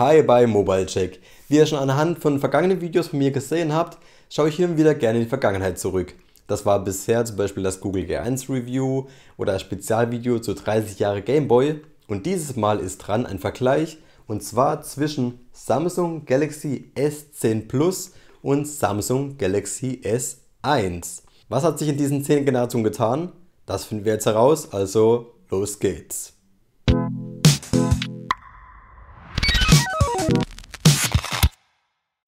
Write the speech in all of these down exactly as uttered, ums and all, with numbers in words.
Hi bei Mobile Check. Wie ihr schon anhand von vergangenen Videos von mir gesehen habt, schaue ich hier wieder gerne in die Vergangenheit zurück. Das war bisher zum Beispiel das Google G eins Review oder ein Spezialvideo zu dreißig Jahre Gameboy. Und dieses Mal ist dran ein Vergleich, und zwar zwischen Samsung Galaxy S zehn Plus und Samsung Galaxy S eins. Was hat sich in diesen zehn Generationen getan? Das finden wir jetzt heraus, also los geht's.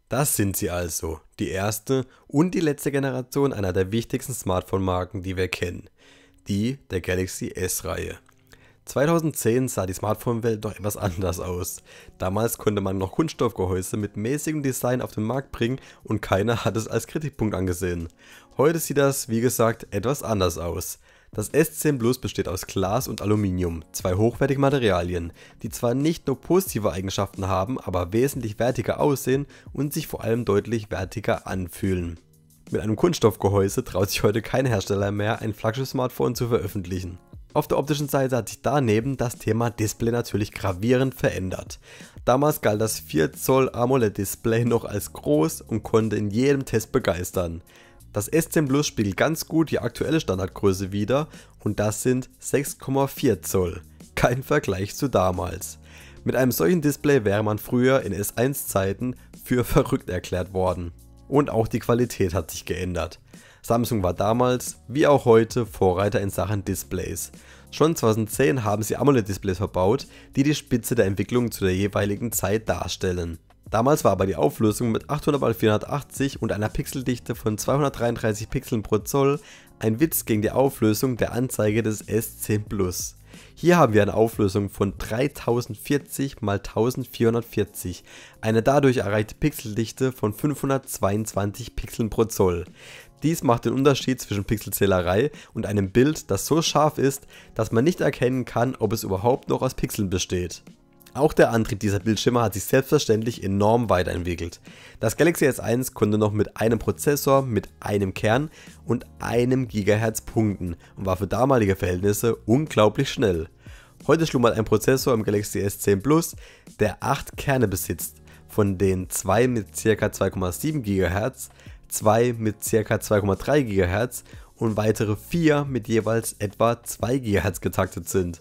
Das sind sie also, die erste und die letzte Generation einer der wichtigsten Smartphone-Marken, die wir kennen, die der Galaxy S-Reihe. zweitausendzehn sah die Smartphone-Welt noch etwas anders aus. Damals konnte man noch Kunststoffgehäuse mit mäßigem Design auf den Markt bringen und keiner hat es als Kritikpunkt angesehen. Heute sieht das, wie gesagt, etwas anders aus. Das S zehn Plus besteht aus Glas und Aluminium, zwei hochwertige Materialien, die zwar nicht nur positive Eigenschaften haben, aber wesentlich wertiger aussehen und sich vor allem deutlich wertiger anfühlen. Mit einem Kunststoffgehäuse traut sich heute kein Hersteller mehr, ein Flaggschiff-Smartphone zu veröffentlichen. Auf der optischen Seite hat sich daneben das Thema Display natürlich gravierend verändert. Damals galt das vier Zoll AMOLED Display noch als groß und konnte in jedem Test begeistern. Das S zehn Plus spiegelt ganz gut die aktuelle Standardgröße wider und das sind sechs Komma vier Zoll. Kein Vergleich zu damals. Mit einem solchen Display wäre man früher in S eins Zeiten für verrückt erklärt worden. Und auch die Qualität hat sich geändert. Samsung war damals, wie auch heute, Vorreiter in Sachen Displays. Schon zweitausendzehn haben sie AMOLED-Displays verbaut, die die Spitze der Entwicklung zu der jeweiligen Zeit darstellen. Damals war aber die Auflösung mit achthundert mal vierhundertachtzig und einer Pixeldichte von zweihundertdreiunddreißig Pixeln pro Zoll ein Witz gegen die Auflösung der Anzeige des S zehn Plus. Hier haben wir eine Auflösung von dreitausendvierzig mal eintausendvierhundertvierzig, eine dadurch erreichte Pixeldichte von fünfhundertzweiundzwanzig Pixeln pro Zoll. Dies macht den Unterschied zwischen Pixelzählerei und einem Bild, das so scharf ist, dass man nicht erkennen kann, ob es überhaupt noch aus Pixeln besteht. Auch der Antrieb dieser Bildschirme hat sich selbstverständlich enorm weiterentwickelt. Das Galaxy S eins konnte noch mit einem Prozessor, mit einem Kern und einem Gigahertz punkten und war für damalige Verhältnisse unglaublich schnell. Heute schlummert ein Prozessor im Galaxy S zehn Plus, der acht Kerne besitzt, von denen zwei mit ca. zwei Komma sieben Gigahertz, zwei mit ca. zwei Komma drei Gigahertz und weitere vier mit jeweils etwa zwei Gigahertz getaktet sind.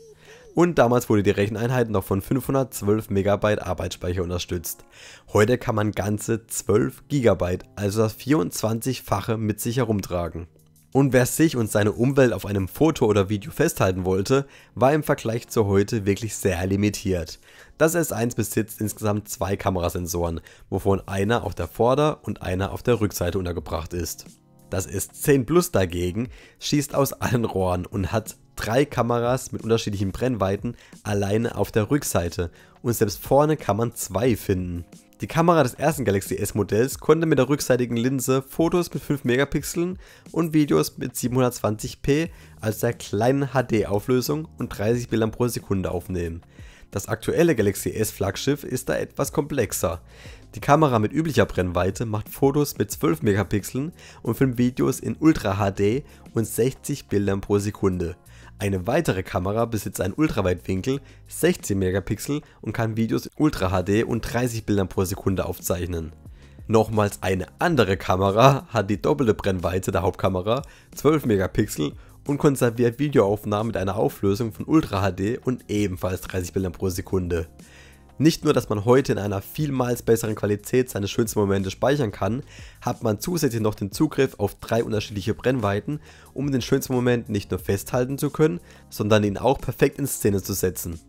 Und damals wurde die Recheneinheit noch von fünfhundertzwölf Megabyte Arbeitsspeicher unterstützt. Heute kann man ganze zwölf Gigabyte, also das vierundzwanzigfache, mit sich herumtragen. Und wer sich und seine Umwelt auf einem Foto oder Video festhalten wollte, war im Vergleich zu heute wirklich sehr limitiert. Das S eins besitzt insgesamt zwei Kamerasensoren, wovon einer auf der Vorder- und einer auf der Rückseite untergebracht ist. Das S zehn Plus dagegen schießt aus allen Rohren und hat drei Kameras mit unterschiedlichen Brennweiten alleine auf der Rückseite und selbst vorne kann man zwei finden. Die Kamera des ersten Galaxy S Modells konnte mit der rückseitigen Linse Fotos mit fünf Megapixeln und Videos mit siebenhundertzwanzig p als der kleinen H D Auflösung und dreißig Bildern pro Sekunde aufnehmen. Das aktuelle Galaxy S Flaggschiff ist da etwas komplexer. Die Kamera mit üblicher Brennweite macht Fotos mit zwölf Megapixeln und filmt Videos in Ultra H D und sechzig Bildern pro Sekunde. Eine weitere Kamera besitzt einen Ultraweitwinkel, sechzehn Megapixel und kann Videos in Ultra H D und dreißig Bildern pro Sekunde aufzeichnen. Nochmals eine andere Kamera hat die doppelte Brennweite der Hauptkamera, zwölf Megapixel, und konserviert Videoaufnahmen mit einer Auflösung von Ultra H D und ebenfalls dreißig Bildern pro Sekunde. Nicht nur, dass man heute in einer vielmals besseren Qualität seine schönsten Momente speichern kann, hat man zusätzlich noch den Zugriff auf drei unterschiedliche Brennweiten, um den schönsten Moment nicht nur festhalten zu können, sondern ihn auch perfekt in Szene zu setzen.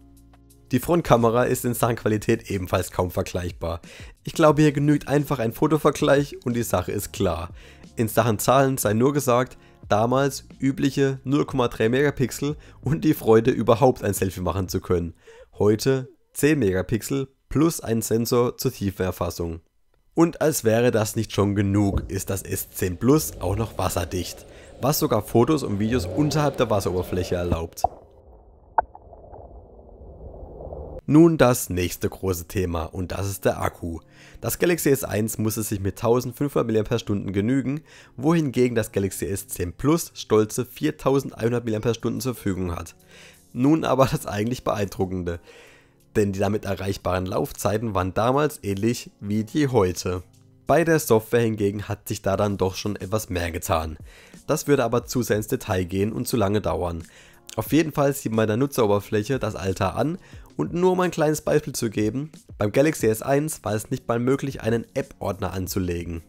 Die Frontkamera ist in Sachen Qualität ebenfalls kaum vergleichbar. Ich glaube, hier genügt einfach ein Fotovergleich und die Sache ist klar. In Sachen Zahlen sei nur gesagt, damals übliche null Komma drei Megapixel und die Freude, überhaupt ein Selfie machen zu können. Heute zehn Megapixel plus ein Sensor zur Tiefenerfassung. Und als wäre das nicht schon genug, ist das S zehn Plus auch noch wasserdicht, was sogar Fotos und Videos unterhalb der Wasseroberfläche erlaubt. Nun das nächste große Thema und das ist der Akku. Das Galaxy S eins musste sich mit eintausendfünfhundert Milliampere-Stunden genügen, wohingegen das Galaxy S zehn Plus stolze viertausendeinhundert Milliampere-Stunden zur Verfügung hat. Nun aber das eigentlich Beeindruckende. denn die damit erreichbaren Laufzeiten waren damals ähnlich wie die heute. Bei der Software hingegen hat sich da dann doch schon etwas mehr getan. Das würde aber zu sehr ins Detail gehen und zu lange dauern. Auf jeden Fall sieht man in der Nutzeroberfläche das Alter an, und nur um ein kleines Beispiel zu geben, beim Galaxy S eins war es nicht mal möglich, einen App-Ordner anzulegen.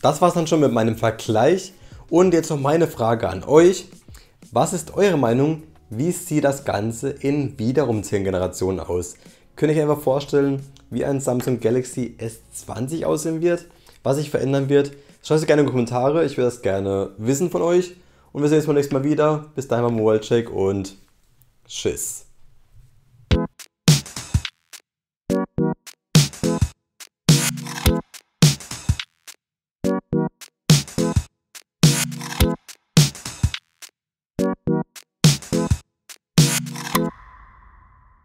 Das war's dann schon mit meinem Vergleich und jetzt noch meine Frage an euch. Was ist eure Meinung, wie sieht das Ganze in wiederum zehn Generationen aus? Könnt ihr euch einfach vorstellen, wie ein Samsung Galaxy S zwanzig aussehen wird, was sich verändern wird? Schreibt es gerne in die Kommentare, ich würde das gerne wissen von euch. Und wir sehen uns beim nächsten Mal wieder. Bis dahin beim Mobile Check und tschüss.